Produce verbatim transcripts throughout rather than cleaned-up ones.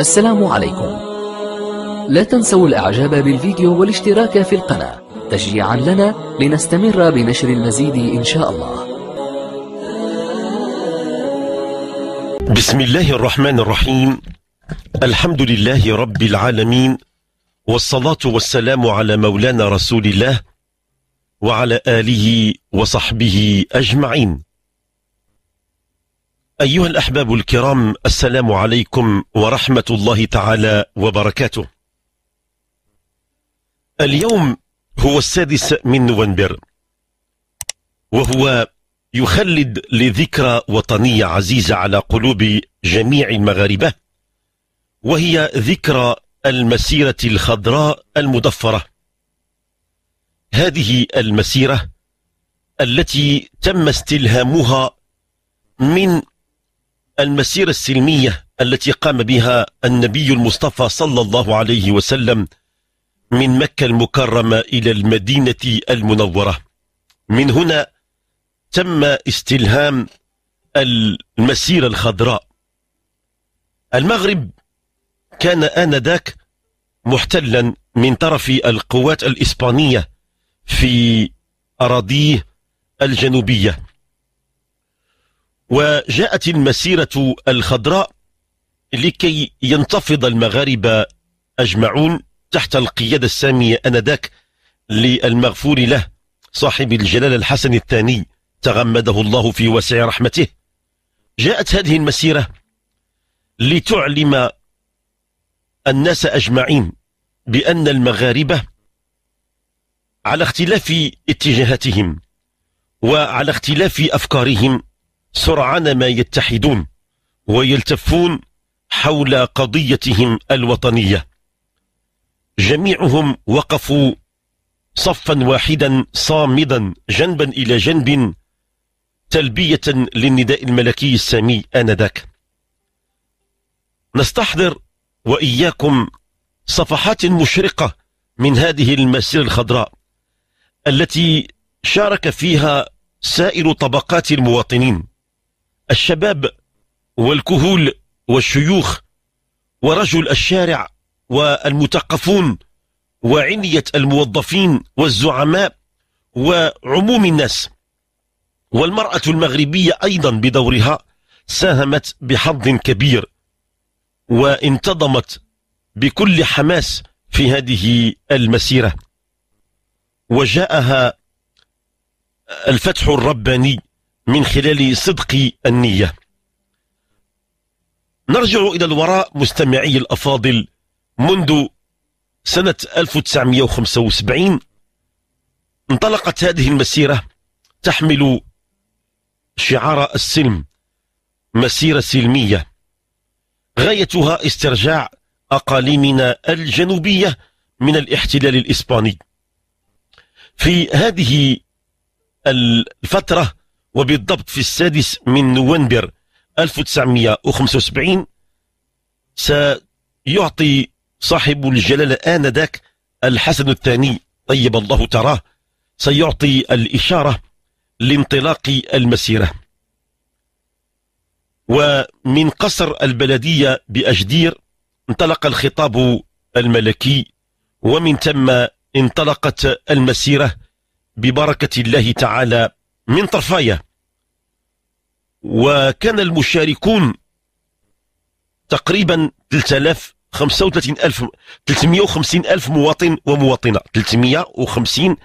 السلام عليكم. لا تنسوا الاعجاب بالفيديو والاشتراك في القناة تشجيعا لنا لنستمر بنشر المزيد إن شاء الله. بسم الله الرحمن الرحيم. الحمد لله رب العالمين، والصلاة والسلام على مولانا رسول الله وعلى آله وصحبه أجمعين. أيها الأحباب الكرام، السلام عليكم ورحمة الله تعالى وبركاته. اليوم هو السادس من نوفمبر، وهو يخلد لذكرى وطنية عزيزة على قلوب جميع المغاربة، وهي ذكرى المسيرة الخضراء المضفرة. هذه المسيرة التي تم استلهامها من المسيرة السلمية التي قام بها النبي المصطفى صلى الله عليه وسلم من مكة المكرمة إلى المدينة المنورة. من هنا تم استلهام المسيرة الخضراء. المغرب كان آنذاك محتلا من طرف القوات الإسبانية في أراضيه الجنوبية، وجاءت المسيرة الخضراء لكي ينتفض المغاربة أجمعون تحت القيادة السامية آنذاك للمغفور له صاحب الجلالة الحسن الثاني تغمده الله في واسع رحمته. جاءت هذه المسيرة لتعلم الناس أجمعين بأن المغاربة على اختلاف اتجاهاتهم وعلى اختلاف أفكارهم سرعان ما يتحدون ويلتفون حول قضيتهم الوطنية. جميعهم وقفوا صفا واحدا صامدا جنبا إلى جنب تلبية للنداء الملكي السامي آنذاك. نستحضر وإياكم صفحات مشرقة من هذه المسيرة الخضراء التي شارك فيها سائر طبقات المواطنين، الشباب والكهول والشيوخ ورجل الشارع والمثقفون وعنية الموظفين والزعماء وعموم الناس. والمرأة المغربية أيضا بدورها ساهمت بحظ كبير وانتظمت بكل حماس في هذه المسيرة، وجاءها الفتح الرباني من خلال صدق النية. نرجع إلى الوراء مستمعي الأفاضل منذ سنة ألف وتسعمئة وخمسة وسبعين. انطلقت هذه المسيرة تحمل شعار السلم، مسيرة سلمية غايتها استرجاع أقاليمنا الجنوبية من الاحتلال الإسباني. في هذه الفترة وبالضبط في السادس من نوفمبر ألف وتسعمئة وخمسة وسبعين سيعطي صاحب الجلالة آنذاك الحسن الثاني طيب الله تراه سيعطي الإشارة لانطلاق المسيرة. ومن قصر البلدية بأجدير انطلق الخطاب الملكي، ومن ثم انطلقت المسيرة ببركة الله تعالى من طرفايا. وكان المشاركون تقريبا ثلاثمئة وخمسين ألف مواطن ومواطنة، ثلاثمئة وخمسين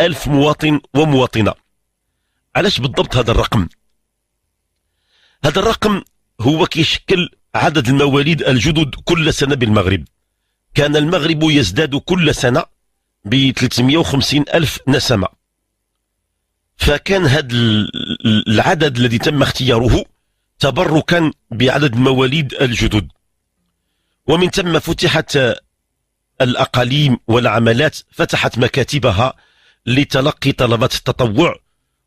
ألف مواطن ومواطنة. علاش بالضبط هذا الرقم؟ هذا الرقم هو كيشكل عدد المواليد الجدد كل سنة بالمغرب. كان المغرب يزداد كل سنة ب ثلاثمئة وخمسين ألف نسمة، فكان هذا العدد الذي تم اختياره تبركا بعدد المواليد الجدد. ومن ثم فتحت الأقاليم والعملات، فتحت مكاتبها لتلقي طلبات التطوع،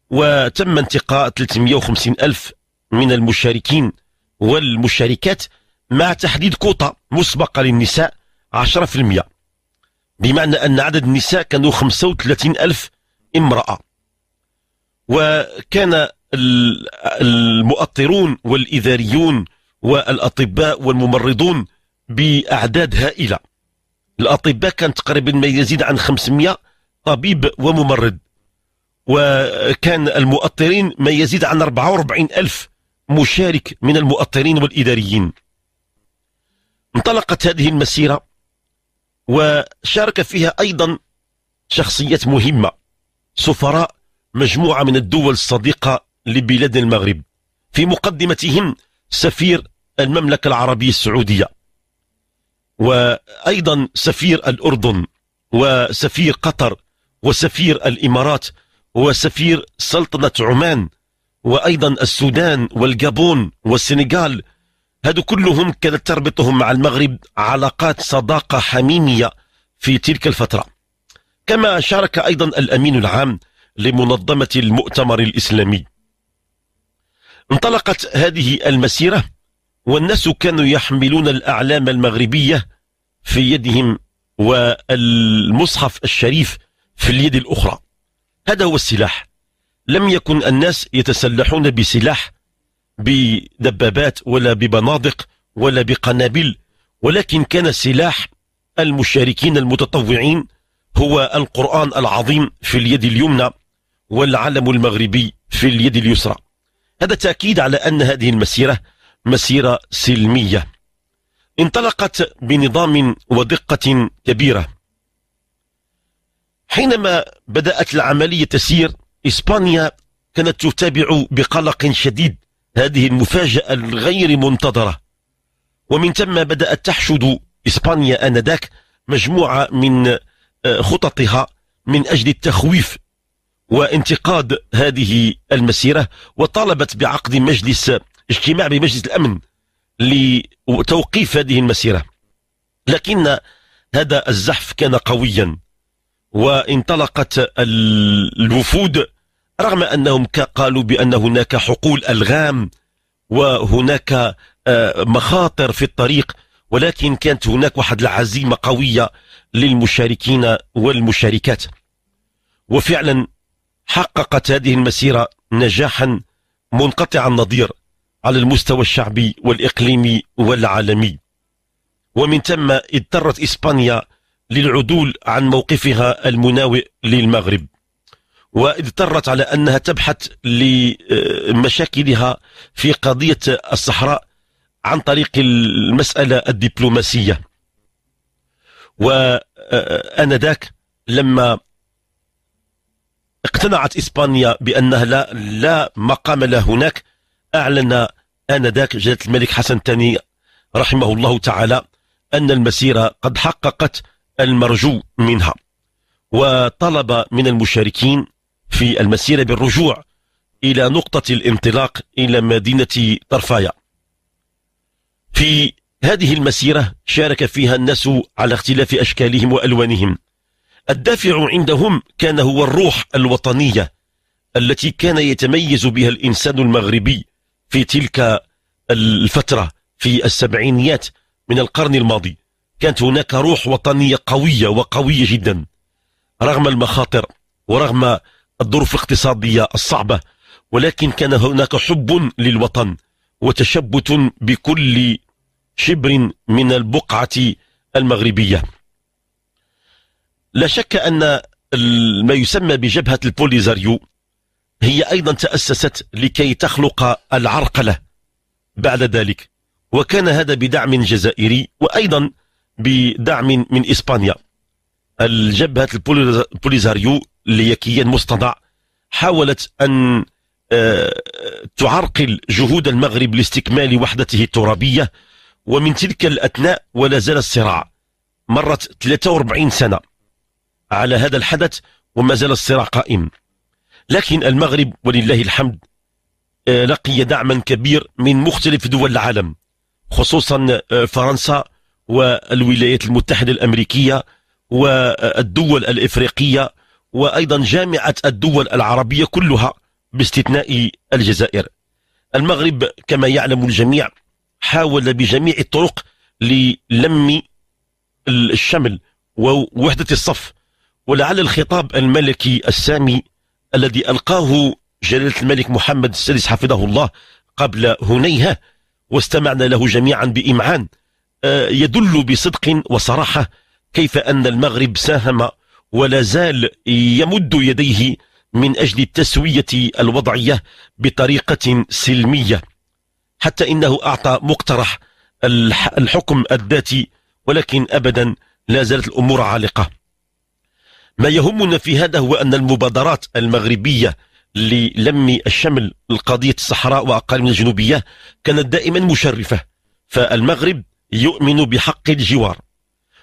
وتم انتقاء ثلاثمئة وخمسين ألف من المشاركين والمشاركات مع تحديد كوطة مسبقة للنساء عشرة بالمئة، بمعنى أن عدد النساء كانوا خمسة وثلاثين ألف امرأة. وكان المؤطرون والإداريون والأطباء والممرضون بأعداد هائلة. الأطباء كان تقريبا ما يزيد عن خمسمائة طبيب وممرض، وكان المؤطرين ما يزيد عن أربعة وأربعين ألف مشارك من المؤطرين والإداريين. انطلقت هذه المسيرة وشارك فيها أيضا شخصيات مهمة، سفراء مجموعة من الدول الصديقة لبلاد المغرب، في مقدمتهم سفير المملكة العربية السعودية، وأيضا سفير الأردن، وسفير قطر، وسفير الإمارات، وسفير سلطنة عمان، وأيضا السودان والجابون والسنغال. هذو كلهم كانت تربطهم مع المغرب علاقات صداقة حميمية في تلك الفترة. كما شارك أيضا الأمين العام لمنظمة المؤتمر الإسلامي. انطلقت هذه المسيرة والناس كانوا يحملون الأعلام المغربية في يدهم والمصحف الشريف في اليد الأخرى. هذا هو السلاح. لم يكن الناس يتسلحون بسلاح، بدبابات ولا ببنادق ولا بقنابل، ولكن كان سلاح المشاركين المتطوعين هو القرآن العظيم في اليد اليمنى والعلم المغربي في اليد اليسرى. هذا تأكيد على أن هذه المسيرة مسيرة سلمية انطلقت بنظام ودقة كبيرة. حينما بدأت العملية تسير، إسبانيا كانت تتابع بقلق شديد هذه المفاجأة الغير منتظرة، ومن ثم بدأت تحشد إسبانيا آنذاك مجموعة من خططها من أجل التخويف وانتقاد هذه المسيرة، وطالبت بعقد مجلس اجتماع بمجلس الأمن لتوقيف هذه المسيرة. لكن هذا الزحف كان قويا، وانطلقت الوفود رغم أنهم قالوا بأن هناك حقول ألغام وهناك مخاطر في الطريق، ولكن كانت هناك واحد العزيمة قوية للمشاركين والمشاركات. وفعلا حققت هذه المسيرة نجاحا منقطع النظير على المستوى الشعبي والإقليمي والعالمي. ومن ثم اضطرت إسبانيا للعدول عن موقفها المناوئ للمغرب، واضطرت على أنها تبحث لمشاكلها في قضية الصحراء عن طريق المسألة الدبلوماسية. وآنذاك لما اقتنعت إسبانيا بأنها لا, لا مقام لها هناك، أعلن آنذاك جلالة الملك حسن الثاني رحمه الله تعالى أن المسيرة قد حققت المرجو منها، وطلب من المشاركين في المسيرة بالرجوع إلى نقطة الانطلاق إلى مدينة طرفايا. في هذه المسيرة شارك فيها الناس على اختلاف أشكالهم وألوانهم. الدافع عندهم كان هو الروح الوطنية التي كان يتميز بها الإنسان المغربي في تلك الفترة في السبعينيات من القرن الماضي. كانت هناك روح وطنية قوية وقوية جدا رغم المخاطر ورغم الظروف الاقتصادية الصعبة، ولكن كان هناك حب للوطن وتشبث بكل شبر من البقعة المغربية. لا شك أن ما يسمى بجبهة البوليزاريو هي أيضا تأسست لكي تخلق العرقلة بعد ذلك، وكان هذا بدعم جزائري وأيضا بدعم من إسبانيا. الجبهة البوليزاريو ليكيا مستضع حاولت أن تعرقل جهود المغرب لاستكمال وحدته الترابية، ومن تلك الأثناء ولا زال الصراع. مرت ثلاثة وأربعين سنة على هذا الحدث وما زال الصراع قائم. لكن المغرب ولله الحمد لقي دعما كبير من مختلف دول العالم، خصوصا فرنسا والولايات المتحدة الأمريكية والدول الإفريقية، وأيضا جامعة الدول العربية كلها باستثناء الجزائر. المغرب كما يعلم الجميع حاول بجميع الطرق للم الشمل ووحدة الصف. ولعل الخطاب الملكي السامي الذي ألقاه جلالة الملك محمد السادس حفظه الله قبل هنيهة واستمعنا له جميعا بإمعان يدل بصدق وصراحة كيف أن المغرب ساهم ولا زال يمد يديه من أجل التسوية الوضعية بطريقة سلمية، حتى إنه أعطى مقترح الحكم الذاتي، ولكن أبدا لا زالت الأمور عالقة. ما يهمنا في هذا هو أن المبادرات المغربية للم الشمل القضية الصحراء وأقاليمنا الجنوبية كانت دائما مشرفة. فالمغرب يؤمن بحق الجوار،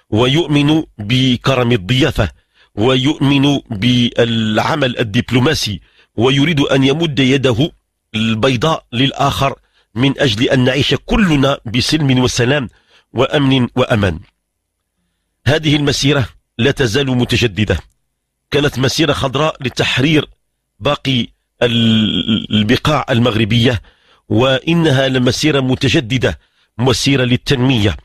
ويؤمن بكرم الضيافة، ويؤمن بالعمل الدبلوماسي، ويريد أن يمد يده البيضاء للآخر من أجل أن نعيش كلنا بسلم وسلام وأمن وأمان. هذه المسيرة لا تزال متجددة. كانت مسيرة خضراء لتحرير باقي البقاع المغربية، وإنها لمسيرة متجددة، مسيرة للتنمية،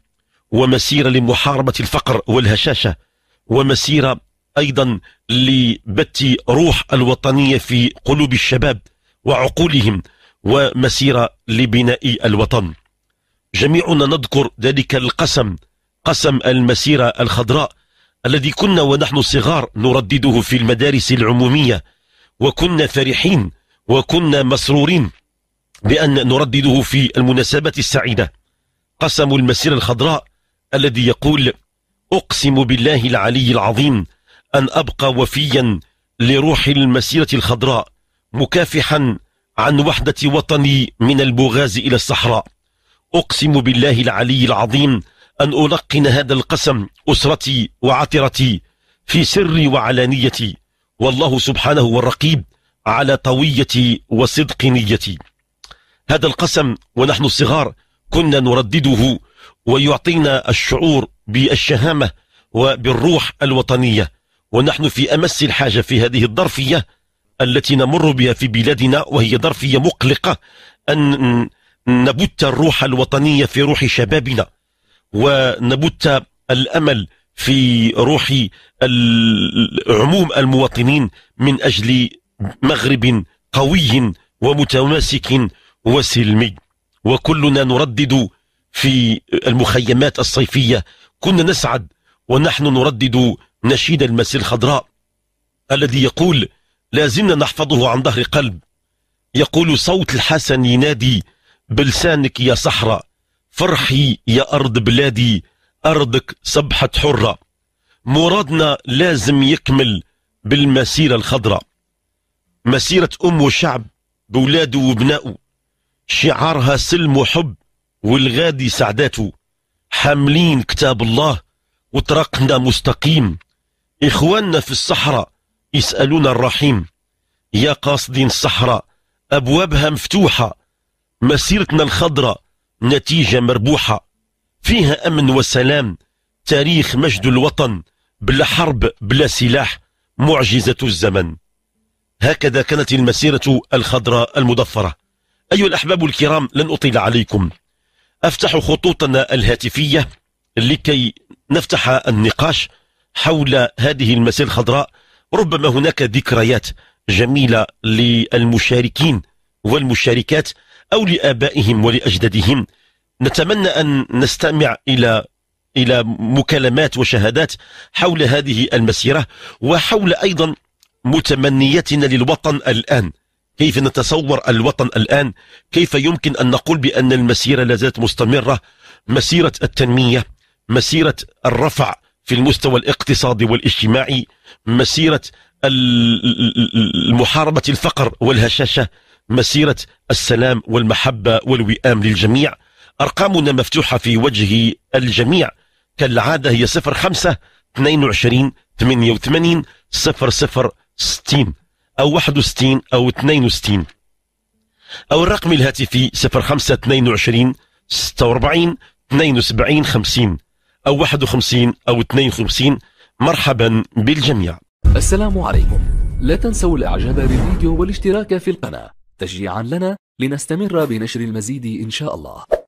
ومسيرة لمحاربة الفقر والهشاشة، ومسيرة أيضا لبث روح الوطنية في قلوب الشباب وعقولهم، ومسيرة لبناء الوطن. جميعنا نذكر ذلك القسم، قسم المسيرة الخضراء الذي كنا ونحن صغار نردده في المدارس العمومية، وكنا فرحين وكنا مسرورين بأن نردده في المناسبات السعيدة. قسم المسيرة الخضراء الذي يقول: أقسم بالله العلي العظيم أن أبقى وفيا لروح المسيرة الخضراء، مكافحا عن وحدة وطني من البوغاز إلى الصحراء. أقسم بالله العلي العظيم أن ألقن هذا القسم أسرتي وعطرتي في سري وعلانيتي، والله سبحانه هو الرقيب على طويتي وصدق نيتي. هذا القسم ونحن الصغار كنا نردده، ويعطينا الشعور بالشهامة وبالروح الوطنية، ونحن في أمس الحاجة في هذه الظرفية التي نمر بها في بلادنا، وهي ظرفية مقلقة، أن نبت الروح الوطنية في روح شبابنا، ونبت الأمل في روح عموم المواطنين من أجل مغرب قوي ومتماسك وسلمي. وكلنا نردد في المخيمات الصيفية، كنا نسعد ونحن نردد نشيد المسيرة الخضراء الذي يقول، لازمنا نحفظه عن ظهر قلب، يقول: صوت الحسن ينادي بلسانك يا صحراء، فرحي يا أرض بلادي، أرضك صبحة حرة. مرادنا لازم يكمل بالمسيرة الخضراء، مسيرة أم وشعب بولاده وبنائه، شعارها سلم وحب والغادي سعداته، حاملين كتاب الله وطرقنا مستقيم، إخواننا في الصحراء يسألون الرحيم، يا قاصدين الصحراء أبوابها مفتوحة، مسيرتنا الخضراء نتيجة مربوحة، فيها أمن وسلام، تاريخ مجد الوطن، بلا حرب بلا سلاح، معجزة الزمن. هكذا كانت المسيرة الخضراء المضفرة. أيها الأحباب الكرام، لن أطيل عليكم، أفتح خطوطنا الهاتفية لكي نفتح النقاش حول هذه المسيرة الخضراء. ربما هناك ذكريات جميلة للمشاركين والمشاركات أو لآبائهم ولأجدادهم. نتمنى أن نستمع إلى إلى مكالمات وشهادات حول هذه المسيرة، وحول أيضا متمنياتنا للوطن الآن. كيف نتصور الوطن الآن؟ كيف يمكن أن نقول بأن المسيرة لا زالت مستمرة؟ مسيرة التنمية، مسيرة الرفع في المستوى الاقتصادي والاجتماعي، مسيرة محاربة الفقر والهشاشة، مسيرة السلام والمحبة والوئام للجميع. أرقامنا مفتوحة في وجه الجميع كالعادة، هي صفر خمسة اثنين وعشرين ثمانية وثمانين صفر صفر ستين أو واحد وستين أو اثنين وستين، أو الرقم الهاتفي صفر خمسة اثنين وعشرين ستة وأربعين اثنين وسبعين خمسين أو واحد وخمسين أو اثنين وخمسين. مرحبا بالجميع. السلام عليكم، لا تنسوا الإعجاب بالفيديو والاشتراك في القناة تشجيعا لنا لنستمر بنشر المزيد إن شاء الله.